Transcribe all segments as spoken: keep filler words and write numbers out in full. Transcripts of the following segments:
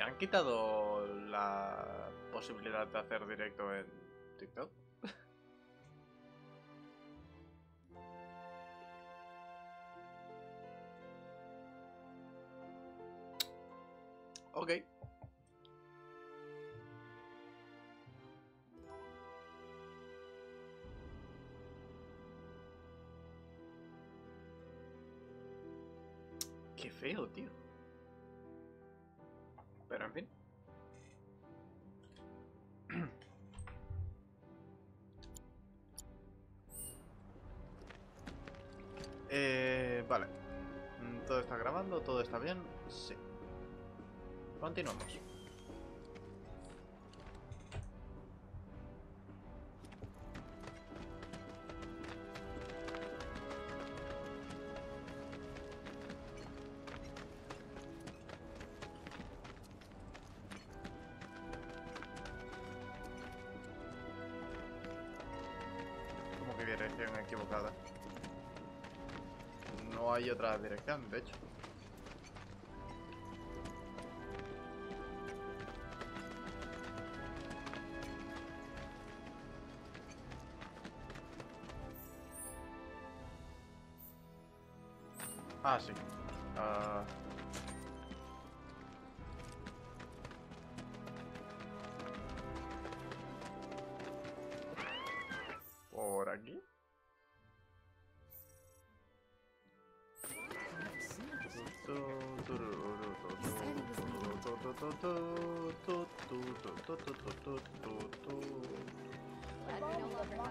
¿Y han quitado la posibilidad de hacer directo en TikTok? Ok. Qué feo, tío. Pero en fin. eh, vale. Todo está grabando, todo está bien. Sí. Continuamos. Como que dirección equivocada. No hay otra dirección, de hecho. Ah, sí. Uh... ¿Por aquí?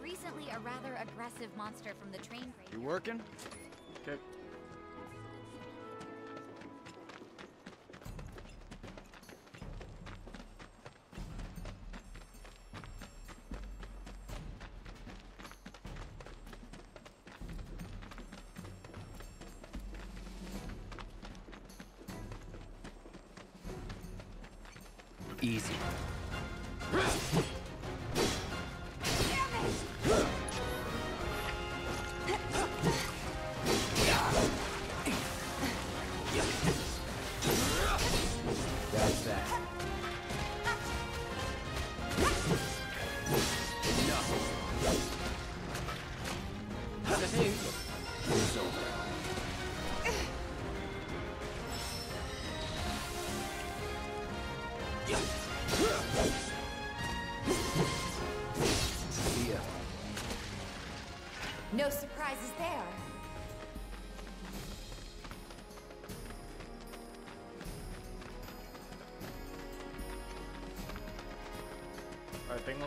Recently, a rather aggressive monster from the train. You working? Okay. Easy. No surprises there. Vale, tengo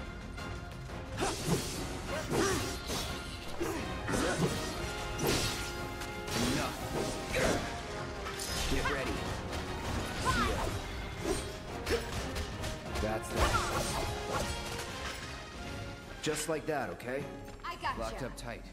Enough. Get ready. Yeah. That's that. Just like that, okay? I gotcha. Locked up tight.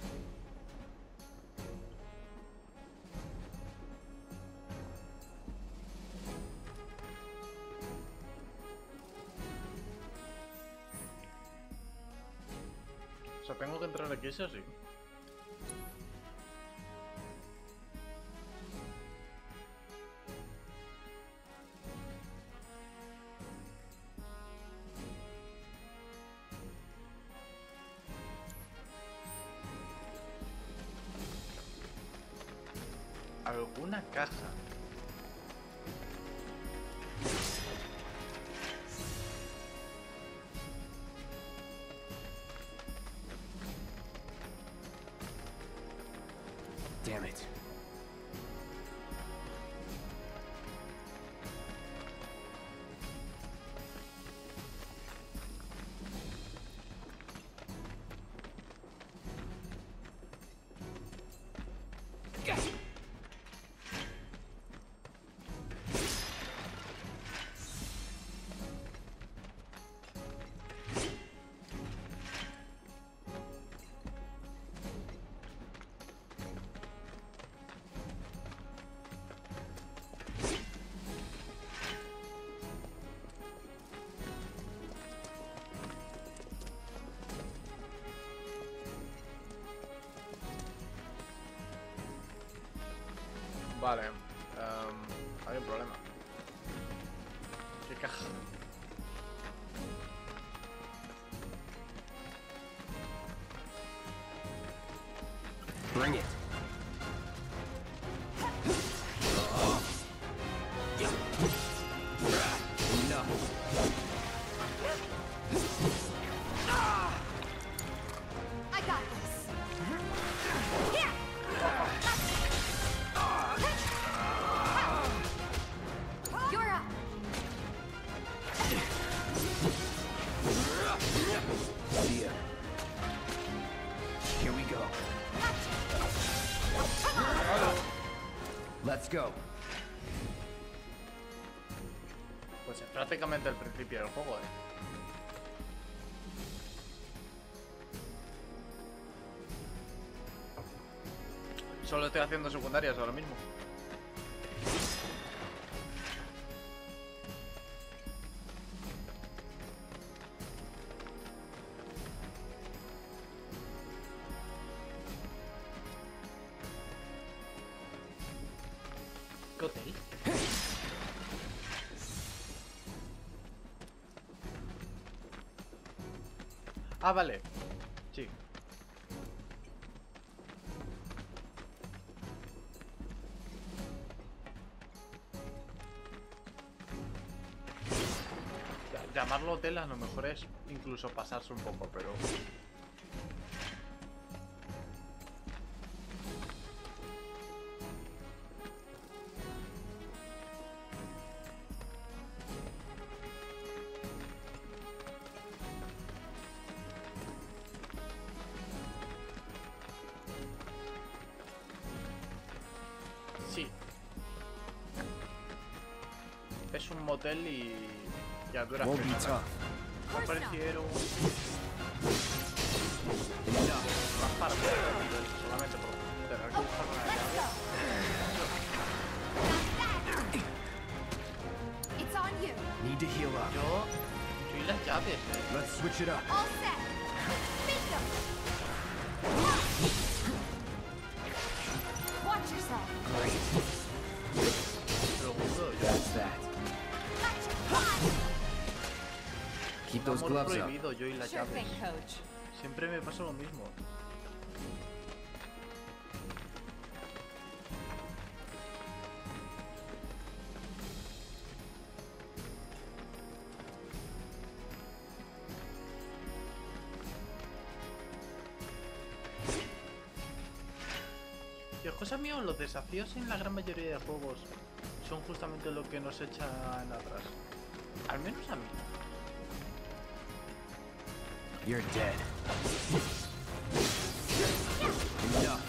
O sea, tengo que entrar aquí, sí o sí. Alguna caja. Damn it. Vale, um, hay un problema. Qué caja. Bring it. Go. Pues es prácticamente el principio del juego, eh. Solo estoy haciendo secundarias ahora mismo. Ah, vale. Sí. Llamarlo hotel a lo mejor es incluso pasarse un poco, pero... Es un motel y... ya dura. Aparecieron... Mira, más para poder el solamente por tener que buscar una llave. Yo... soy las llaves, eh. Let's switch it up. Watch yourself. That's that. Keep those gloves up. Yo y las llaves. Siempre me pasa lo mismo. Dios, cosa mía, los desafíos en la gran mayoría de juegos son justamente lo que nos echan atrás. Al menos a mí. You're dead. Enough.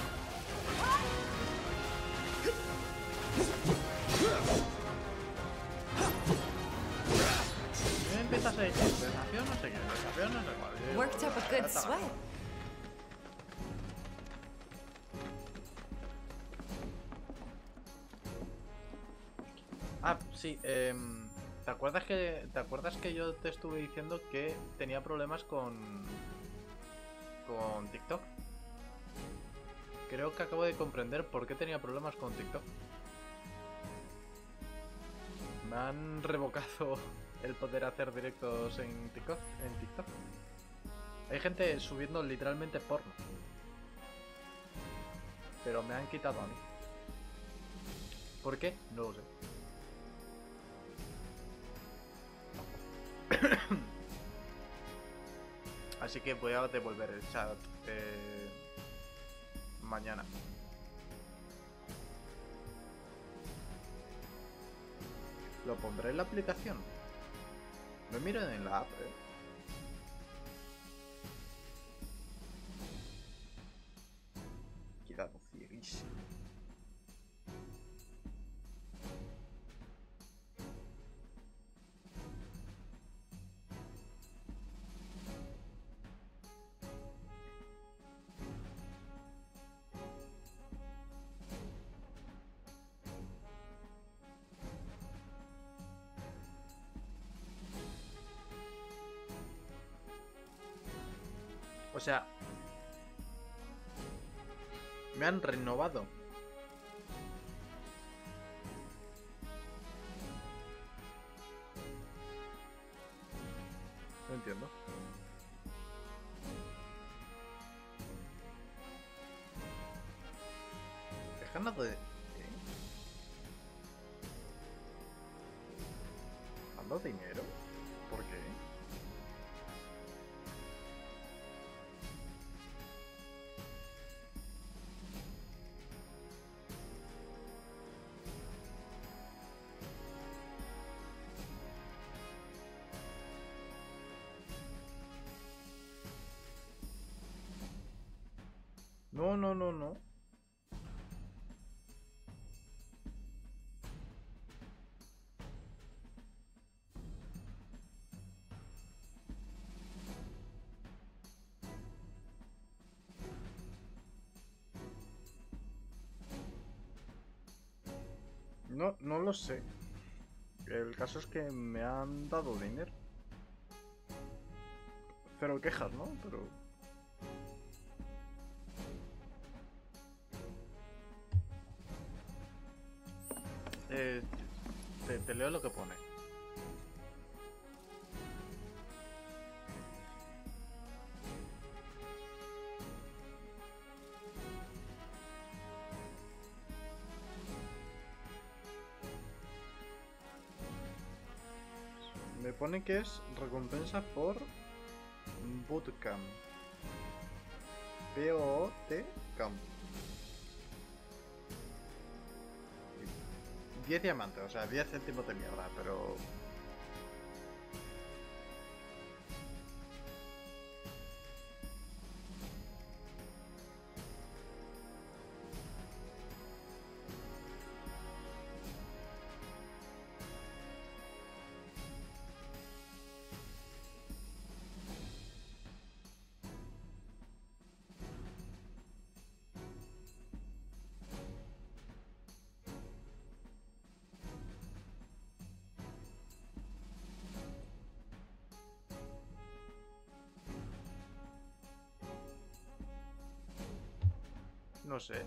Yo empiezas a decir, desafío no sé qué, desafío no sé cuál. Worked up a good sweat. Ah, sí, eh, ¿te acuerdas que te acuerdas que yo te estuve diciendo que tenía problemas con con TikTok? Creo que acabo de comprender por qué tenía problemas con TikTok. Me han revocado el poder hacer directos en TikTok, en TikTok. Hay gente subiendo literalmente porno. Pero me han quitado a mí. ¿Por qué? No lo sé. Así que voy a devolver el chat eh, mañana. Lo pondré en la aplicación. Lo miro en la app, ¿eh? Quedado fierísimo. O sea, me han renovado. No entiendo. Dejan de... ¿Eh? ¿Dando dinero? ¿Por qué? No, no, no, no. No, no lo sé. El caso es que me han dado dinero. Pero quejas, ¿no? Pero... Eh, te, te leo lo que pone. Me pone que es recompensa por bootcamp. B O O T camp. diez diamantes, o sea, diez céntimos de mierda, pero... No sé.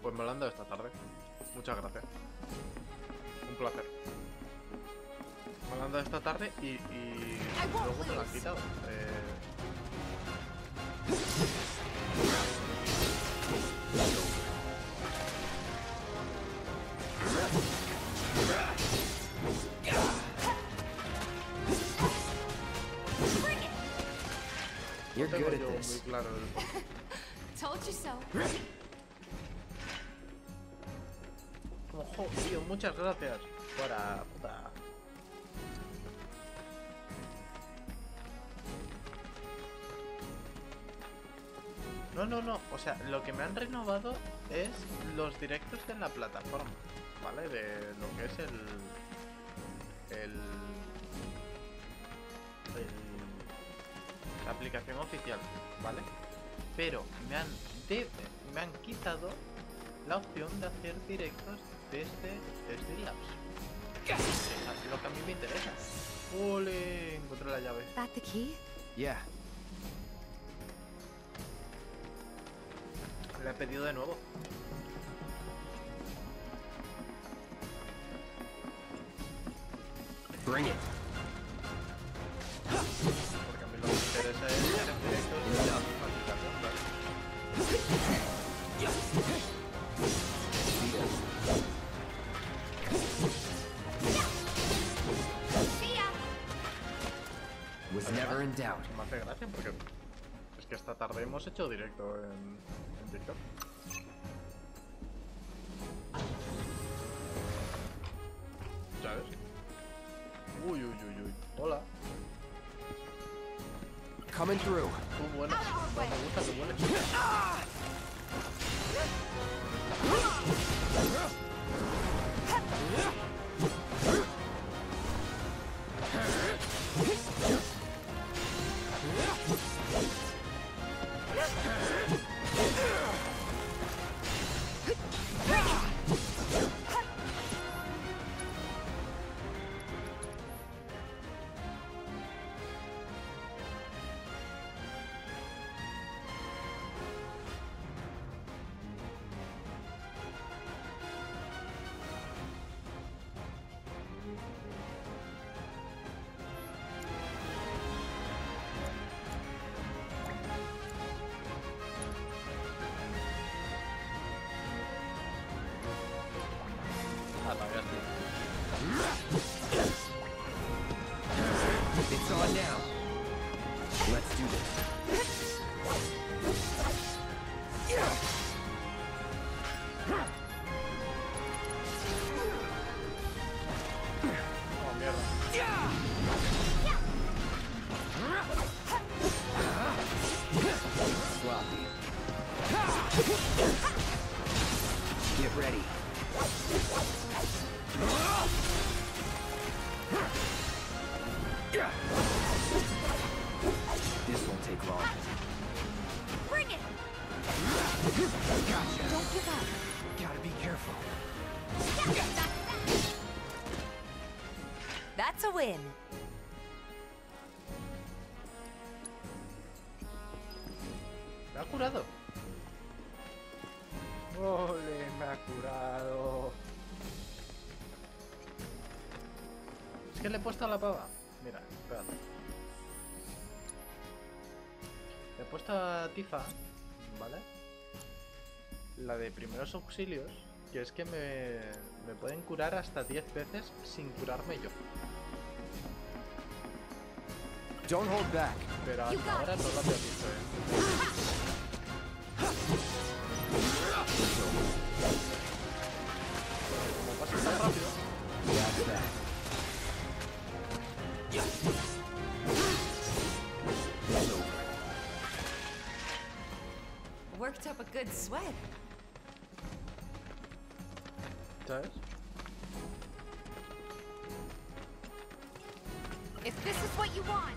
Pues me lo han dado esta tarde. Muchas gracias. Un placer. Me lo han dado esta tarde y, y luego me lo han quitado. Eh... You're good at this. Told you so. Ojo, tío, muchas gracias. Para puta. No, no, no. O sea, lo que me han renovado es los directos en la plataforma, ¿vale? De lo que es el... El... el la aplicación oficial, ¿vale? Pero me han de, me han quitado la opción de hacer directos desde, desde el apps. Es lo que a mí me interesa. ¡Ole! Encontré la llave. ¿That's the key? Yeah. La he pedido de nuevo. Bring it. Es que esta tarde hemos hecho directo en, en TikTok. ¿Sabes? Uy, uy, uy, uy. Hola. Coming through. Tú buenas. No me gusta que buenas. That's a win. Me ha curado. Ole, me ha curado. Es que le he puesto a la pava. Mira, espérate. Le he puesto a Tifa, ¿vale? La de primeros auxilios, que es que me, me pueden curar hasta diez veces sin curarme yo. Don't hold back. Pero ahora no lo había visto, ¿eh? Como pasa tan rápido. Worked up a good sweat. ¿Sabes? If this is what you want.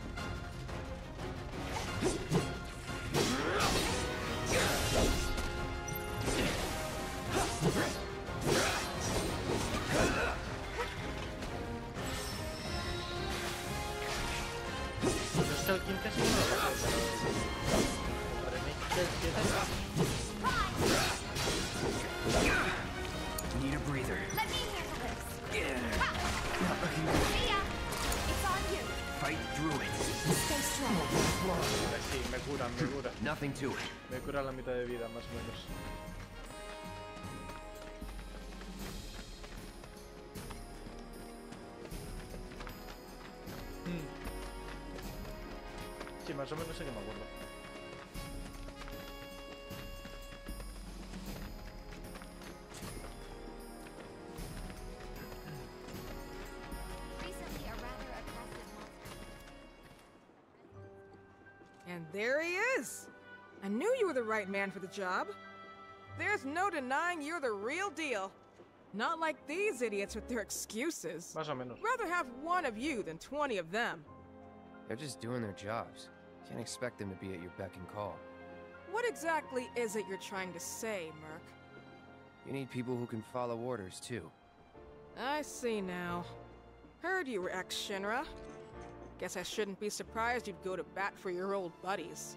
Need a breather. Let me handle this. Not looking good. Fight through it. Stay strong. Ahora sí, me cura, me cura. Nothing to it. Me cura la mitad de vida, más o menos. Sí, más o menos sé que me acuerdo. There he is! I knew you were the right man for the job. There's no denying you're the real deal. Not like these idiots with their excuses. Más o menos. Rather have one of you than twenty of them. They're just doing their jobs. Can't expect them to be at your beck and call. What exactly is it you're trying to say, Merc? You need people who can follow orders, too. I see now. Heard you were ex-Shinra. Guess I shouldn't be surprised you'd go to bat for your old buddies.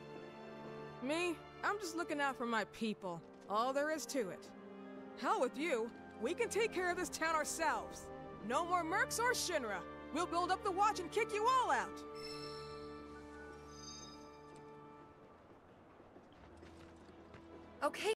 Me, I'm just looking out for my people. All there is to it. Hell with you. We can take care of this town ourselves. No more mercs or Shinra. We'll build up the watch and kick you all out. Okay.